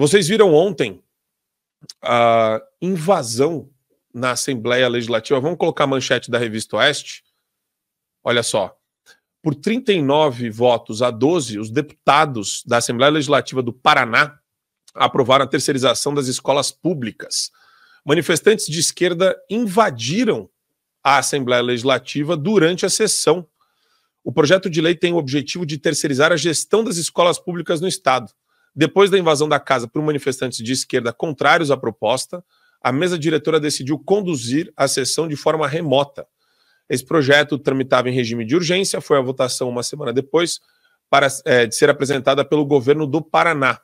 Vocês viram ontem a invasão na Assembleia Legislativa. Vamos colocar a manchete da Revista Oeste? Olha só. Por 39 votos a 12, os deputados da Assembleia Legislativa do Paraná aprovaram a terceirização das escolas públicas. Manifestantes de esquerda invadiram a Assembleia Legislativa durante a sessão. O projeto de lei tem o objetivo de terceirizar a gestão das escolas públicas no Estado. Depois da invasão da casa por manifestantes de esquerda contrários à proposta, a mesa diretora decidiu conduzir a sessão de forma remota. Esse projeto tramitava em regime de urgência, foi à votação uma semana depois de ser apresentada pelo governo do Paraná.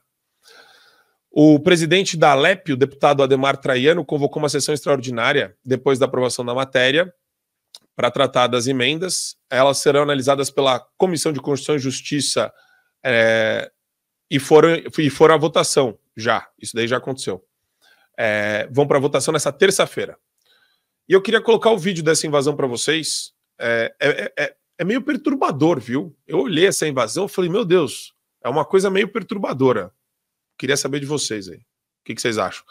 O presidente da Alep, o deputado Adhemar Traiano, convocou uma sessão extraordinária depois da aprovação da matéria para tratar das emendas. Elas serão analisadas pela Comissão de Constituição e Justiça e foram à votação já. Isso daí já aconteceu. Vão para a votação nessa terça-feira. E eu queria colocar o vídeo dessa invasão para vocês. É meio perturbador, viu? Eu olhei essa invasão e falei, meu Deus, é uma coisa meio perturbadora. Queria saber de vocês aí. O que, que vocês acham?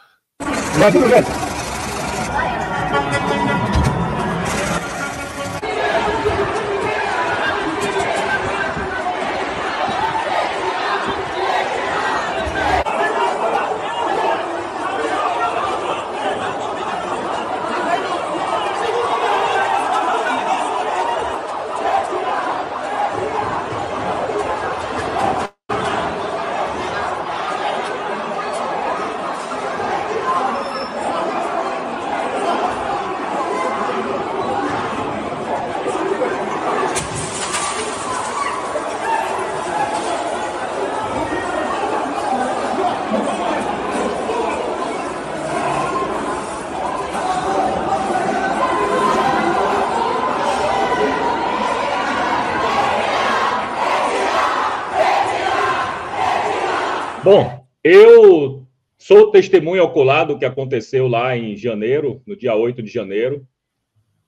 Bom, eu sou testemunha ocular do que aconteceu lá em janeiro, no dia 8 de janeiro,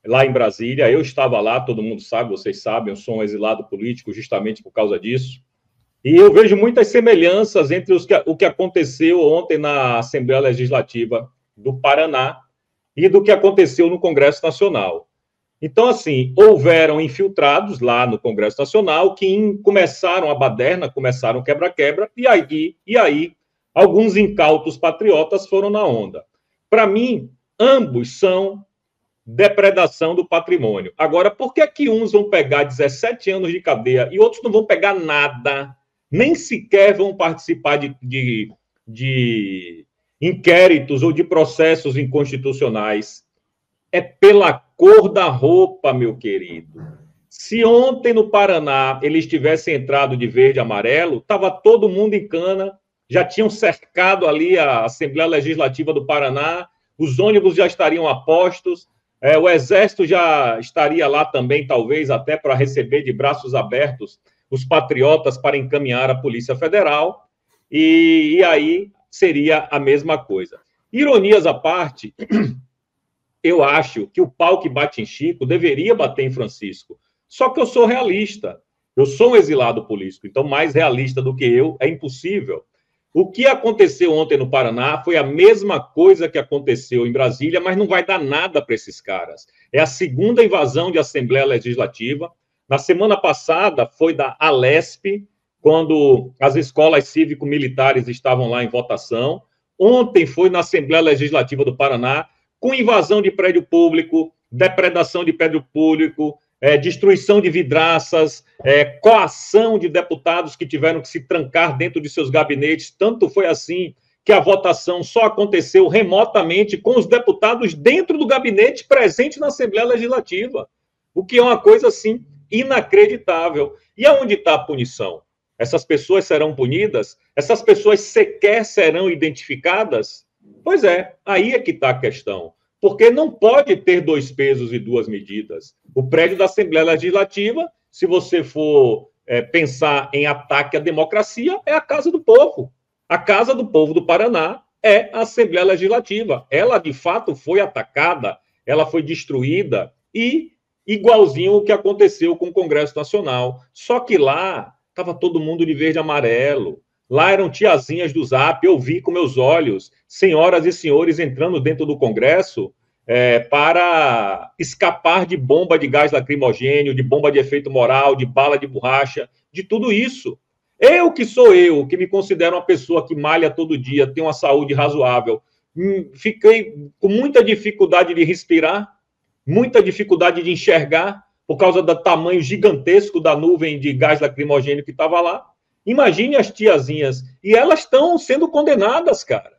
lá em Brasília. Eu estava lá, todo mundo sabe, vocês sabem, eu sou um exilado político justamente por causa disso. E eu vejo muitas semelhanças entre o que aconteceu ontem na Assembleia Legislativa do Paraná e do que aconteceu no Congresso Nacional. Então, assim, houveram infiltrados lá no Congresso Nacional que começaram a baderna, começaram quebra-quebra, e aí alguns incautos patriotas foram na onda. Para mim, ambos são depredação do patrimônio. Agora, por que é que uns vão pegar 17 anos de cadeia e outros não vão pegar nada, nem sequer vão participar de inquéritos ou de processos inconstitucionais? É pela cor da roupa, meu querido. Se ontem no Paraná eles tivessem entrado de verde e amarelo, estava todo mundo em cana, já tinham cercado ali a Assembleia Legislativa do Paraná, os ônibus já estariam a postos, o Exército já estaria lá também, talvez, até para receber de braços abertos os patriotas para encaminhar a Polícia Federal, e aí seria a mesma coisa. Ironias à parte... Eu acho que o pau que bate em Chico deveria bater em Francisco. Só que eu sou realista. Eu sou um exilado político, então mais realista do que eu é impossível. O que aconteceu ontem no Paraná foi a mesma coisa que aconteceu em Brasília, mas não vai dar nada para esses caras. É a segunda invasão de Assembleia Legislativa. Na semana passada foi da ALESP, quando as escolas cívico-militares estavam lá em votação. Ontem foi na Assembleia Legislativa do Paraná, com invasão de prédio público, depredação de prédio público, destruição de vidraças, coação de deputados que tiveram que se trancar dentro de seus gabinetes. Tanto foi assim que a votação só aconteceu remotamente com os deputados dentro do gabinete presente na Assembleia Legislativa, o que é uma coisa, assim, inacreditável. E aonde está a punição? Essas pessoas serão punidas? Essas pessoas sequer serão identificadas? Pois é, aí é que está a questão, porque não pode ter dois pesos e duas medidas. O prédio da Assembleia Legislativa, se você for pensar em ataque à democracia, é a Casa do Povo. A Casa do Povo do Paraná é a Assembleia Legislativa. Ela, de fato, foi atacada, ela foi destruída, e igualzinho o que aconteceu com o Congresso Nacional. Só que lá estava todo mundo de verde e amarelo. Lá eram tiazinhas do Zap, eu vi com meus olhos senhoras e senhores entrando dentro do Congresso para escapar de bomba de gás lacrimogênio, de bomba de efeito moral, de bala de borracha, de tudo isso. Eu que sou eu, que me considero uma pessoa que malha todo dia, tem uma saúde razoável, fiquei com muita dificuldade de respirar, muita dificuldade de enxergar, por causa do tamanho gigantesco da nuvem de gás lacrimogênio que estava lá. Imagine as tiazinhas. E elas estão sendo condenadas, cara.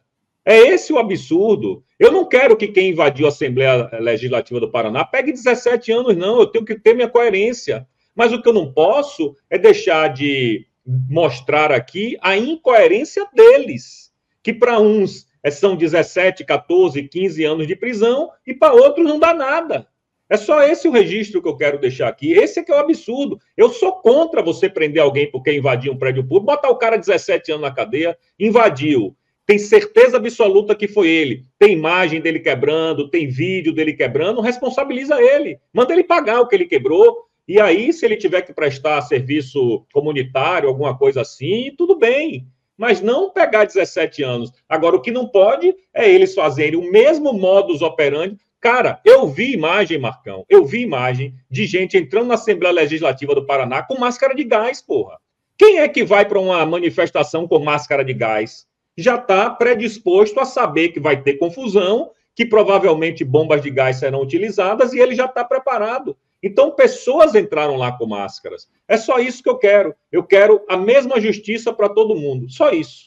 É esse o absurdo. Eu não quero que quem invadiu a Assembleia Legislativa do Paraná pegue 17 anos, não. Eu tenho que ter minha coerência. Mas o que eu não posso é deixar de mostrar aqui a incoerência deles, que para uns são 17, 14, 15 anos de prisão e para outros não dá nada. É só esse o registro que eu quero deixar aqui. Esse é que é o absurdo. Eu sou contra você prender alguém porque invadiu um prédio público, botar o cara 17 anos na cadeia, invadiu. Tem certeza absoluta que foi ele. Tem imagem dele quebrando, tem vídeo dele quebrando, responsabiliza ele. Manda ele pagar o que ele quebrou. E aí, se ele tiver que prestar serviço comunitário, alguma coisa assim, tudo bem. Mas não pegar 17 anos. Agora, o que não pode é eles fazerem o mesmo modus operandi. Cara, eu vi imagem, Marcão, eu vi imagem de gente entrando na Assembleia Legislativa do Paraná com máscara de gás, porra. Quem é que vai para uma manifestação com máscara de gás? Já está predisposto a saber que vai ter confusão, que provavelmente bombas de gás serão utilizadas e ele já está preparado. Então, pessoas entraram lá com máscaras. É só isso que eu quero. Eu quero a mesma justiça para todo mundo. Só isso.